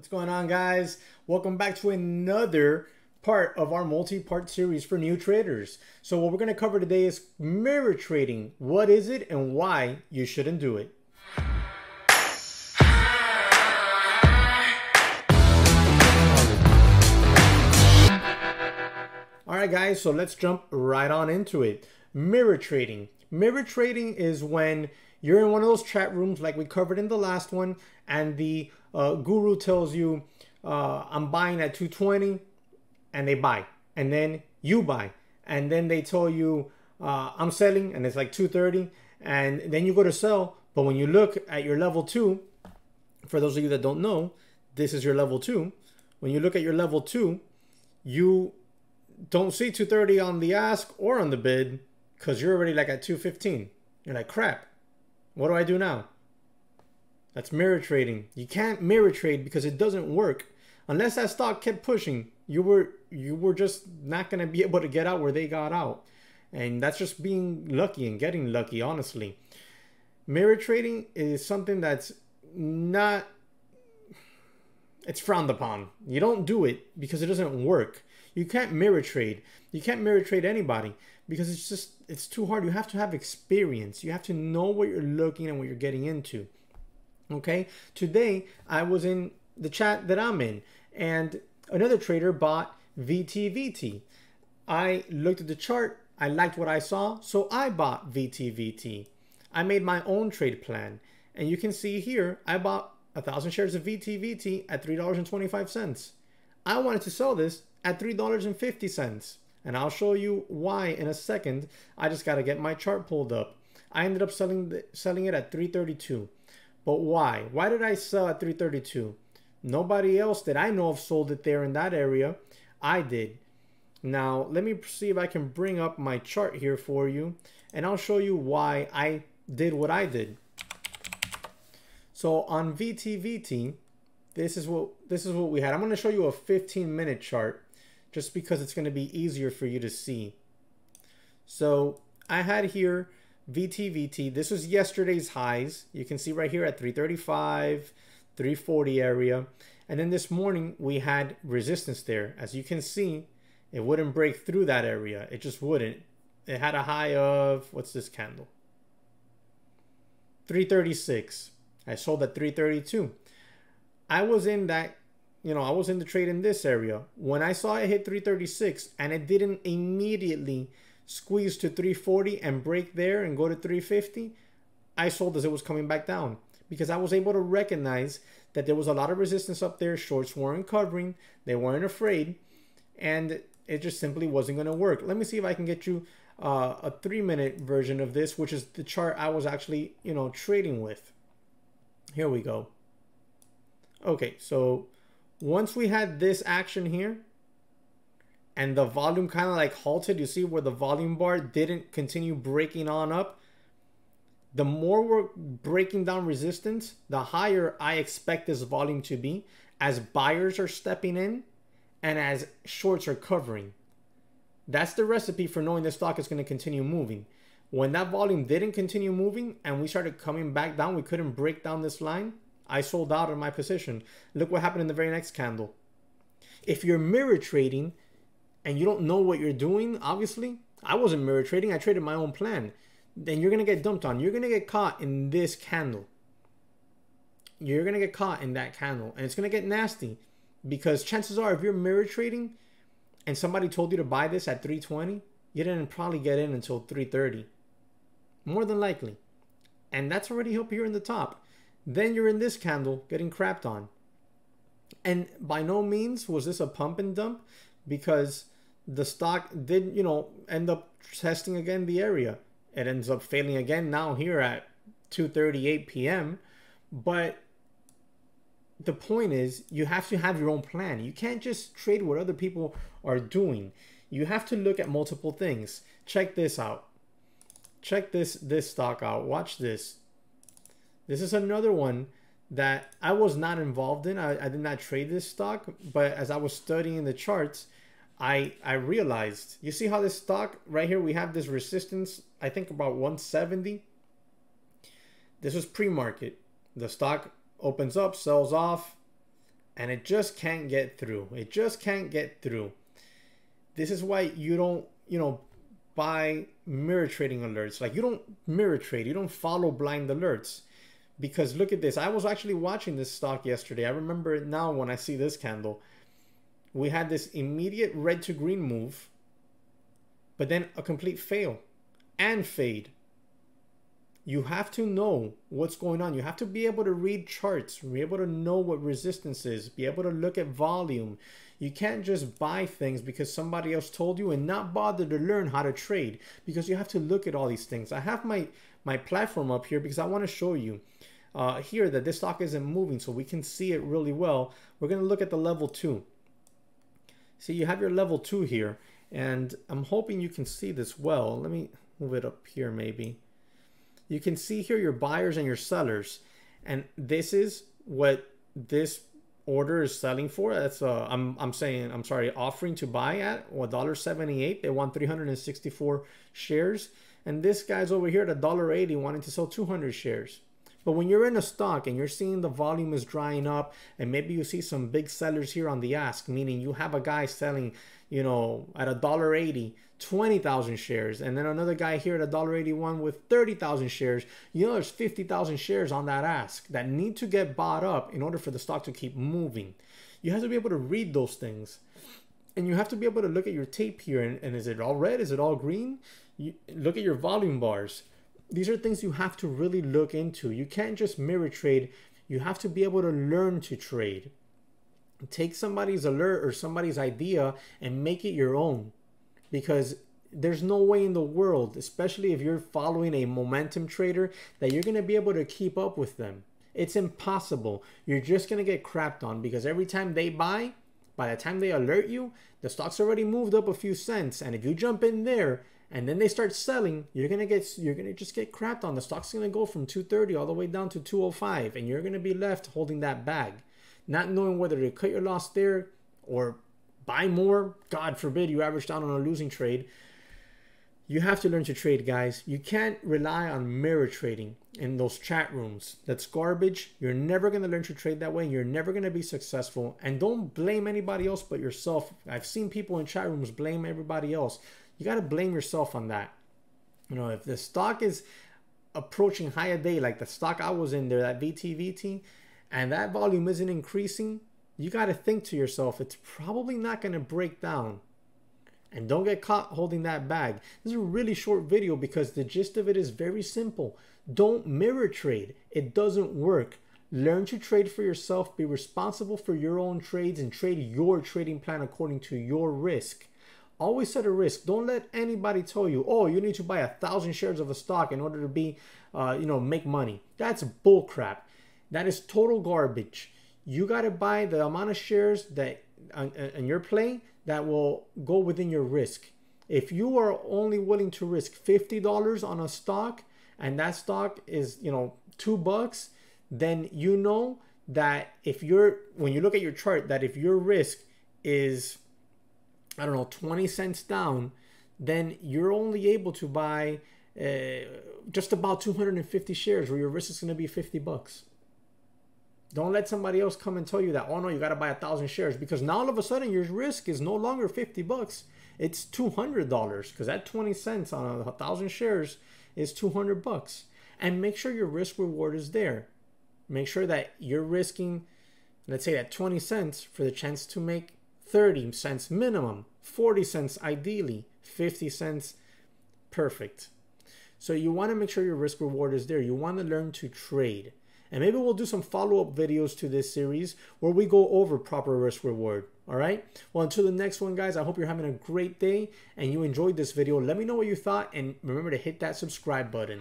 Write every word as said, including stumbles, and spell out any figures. What's going on, guys? Welcome back to another part of our multi-part series for new traders. So what we're going to cover today is mirror trading. What is it and why you shouldn't do it? All right, guys, so let's jump right on into it. Mirror trading. Mirror trading is when you're in one of those chat rooms like we covered in the last one, and the uh, guru tells you, uh, I'm buying at two twenty, and they buy, and then you buy, and then they tell you, uh, I'm selling, and it's like two thirty, and then you go to sell, but when you look at your level two, for those of you that don't know, this is your level two. When you look at your level two, you don't see two thirty on the ask or on the bid, because you're already like at two fifteen. You're like, crap. What do I do now? That's mirror trading. You can't mirror trade because it doesn't work. Unless that stock kept pushing, you were you were just not going to be able to get out where they got out. And that's just being lucky and getting lucky, honestly. Mirror trading is something that's not, it's frowned upon. You don't do it because it doesn't work. You can't mirror trade. You can't mirror trade anybody because it's just, it's too hard. You have to have experience. You have to know what you're looking and what you're getting into. Okay. Today I was in the chat that I'm in, and another trader bought V T V T. I looked at the chart. I liked what I saw. So I bought V T V T. I made my own trade plan, and you can see here, I bought a thousand shares of V T V T at three dollars and twenty-five cents. I wanted to sell this at three dollars and fifty cents, and I'll show you why in a second. I just got to get my chart pulled up. I ended up selling the, selling it at three thirty-two. But why? Why did I sell at three thirty-two? Nobody else that I know of sold it there in that area. I did. Now, let me see if I can bring up my chart here for you, and I'll show you why I did what I did. So on V T V T, this is what this is what we had. I'm going to show you a fifteen minute chart, just because it's going to be easier for you to see. So I had here V T V T. This was yesterday's highs. You can see right here at three thirty-five, three forty area. And then this morning we had resistance there. As you can see, it wouldn't break through that area. It just wouldn't. It had a high of, what's this candle? three thirty-six. I sold at three thirty-two. I was in that, you know, I was in the trade in this area when I saw it hit three thirty-six, and it didn't immediately squeeze to three forty and break there and go to three fifty. I sold as it was coming back down because I was able to recognize that there was a lot of resistance up there. Shorts weren't covering. They weren't afraid, and it just simply wasn't going to work. Let me see if I can get you uh, a three minute version of this, which is the chart I was actually, you know, trading with. Here we go. Okay. So once we had this action here and the volume kind of like halted, you see where the volume bar didn't continue breaking on up. The more we're breaking down resistance, the higher I expect this volume to be as buyers are stepping in and as shorts are covering. That's the recipe for knowing the stock is going to continue moving. When that volume didn't continue moving and we started coming back down, we couldn't break down this line. I sold out of my position. Look what happened in the very next candle. If you're mirror trading and you don't know what you're doing, obviously, I wasn't mirror trading. I traded my own plan. Then you're going to get dumped on. You're going to get caught in this candle. You're going to get caught in that candle. And it's going to get nasty because chances are if you're mirror trading and somebody told you to buy this at three twenty, you didn't probably get in until three thirty. More than likely. And that's already up here in the top. Then you're in this candle getting crapped on. And by no means was this a pump and dump because the stock did, you know, end up testing again the area. It ends up failing again now here at two thirty-eight p m But the point is you have to have your own plan. You can't just trade what other people are doing. You have to look at multiple things. Check this out. Check this, this stock out. Watch this. This is another one that I was not involved in. I, I did not trade this stock, but as I was studying the charts, I, I realized, you see how this stock right here, we have this resistance, I think about one seventy. This was pre-market. The stock opens up, sells off, and it just can't get through. It just can't get through. This is why you don't, you know, buy mirror trading alerts. Like, you don't mirror trade. You don't follow blind alerts. Because look at this. I was actually watching this stock yesterday. I remember it now when I see this candle. We had this immediate red to green move, but then a complete fail and fade. You have to know what's going on. You have to be able to read charts, be able to know what resistance is, be able to look at volume. You can't just buy things because somebody else told you and not bother to learn how to trade, because you have to look at all these things. I have my, my platform up here because I want to show you uh, here that this stock isn't moving, so we can see it really well. We're going to look at the level two. See, you have your level two here, and I'm hoping you can see this well. Let me move it up here maybe. You can see here your buyers and your sellers, and this is what this order is selling for. That's uh, I'm I'm saying I'm sorry, offering to buy at one dollar seventy-eight. They want three hundred sixty-four shares, and this guy's over here at one dollar eighty wanting to sell two hundred shares. But when you're in a stock and you're seeing the volume is drying up, and maybe you see some big sellers here on the ask, meaning you have a guy selling, you know, at one dollar eighty, twenty thousand shares, and then another guy here at one dollar eighty-one with thirty thousand shares. You know, there's fifty thousand shares on that ask that need to get bought up in order for the stock to keep moving. You have to be able to read those things, and you have to be able to look at your tape here, and, and is it all red? Is it all green? You look at your volume bars. These are things you have to really look into. You can't just mirror trade. You have to be able to learn to trade. Take somebody's alert or somebody's idea and make it your own, because there's no way in the world, especially if you're following a momentum trader, that you're going to be able to keep up with them. It's impossible. You're just going to get crapped on, because every time they buy, by the time they alert you, the stock's already moved up a few cents, and if you jump in there and then they start selling, you're gonna get you're gonna just get crapped on. The stock's gonna go from two thirty all the way down to two oh five, and you're gonna be left holding that bag, not knowing whether to cut your loss there or buy more. God forbid you average down on a losing trade. You have to learn to trade, guys. You can't rely on mirror trading in those chat rooms. That's garbage. You're never going to learn to trade that way. You're never going to be successful. And don't blame anybody else but yourself. I've seen people in chat rooms blame everybody else. You got to blame yourself on that. You know, if the stock is approaching high a day, like the stock I was in there, that V T V T, and that volume isn't increasing, you got to think to yourself, it's probably not going to break down. And don't get caught holding that bag. This is a really short video because the gist of it is very simple. Don't mirror trade. It doesn't work. Learn to trade for yourself. Be responsible for your own trades and trade your trading plan according to your risk. Always set a risk. Don't let anybody tell you, oh, you need to buy a thousand shares of a stock in order to be, uh, you know, make money. That's bullcrap. That is total garbage. You got to buy the amount of shares that in your play that will go within your risk. If you are only willing to risk fifty dollars on a stock, and that stock is, you know, two bucks, then you know that if you're, when you look at your chart, that if your risk is, I don't know, twenty cents down, then you're only able to buy uh, just about two hundred fifty shares, where your risk is going to be fifty bucks. Don't let somebody else come and tell you that, oh no, you got to buy a thousand shares, because now all of a sudden your risk is no longer fifty bucks. It's two hundred dollars, because that twenty cents on a thousand shares is two hundred bucks. And make sure your risk reward is there. Make sure that you're risking, let's say, that twenty cents for the chance to make thirty cents minimum, forty cents ideally, fifty cents perfect. So you want to make sure your risk reward is there. You want to learn to trade. And maybe we'll do some follow-up videos to this series where we go over proper risk reward. All right. Well, until the next one, guys, I hope you're having a great day and you enjoyed this video. Let me know what you thought, and remember to hit that subscribe button.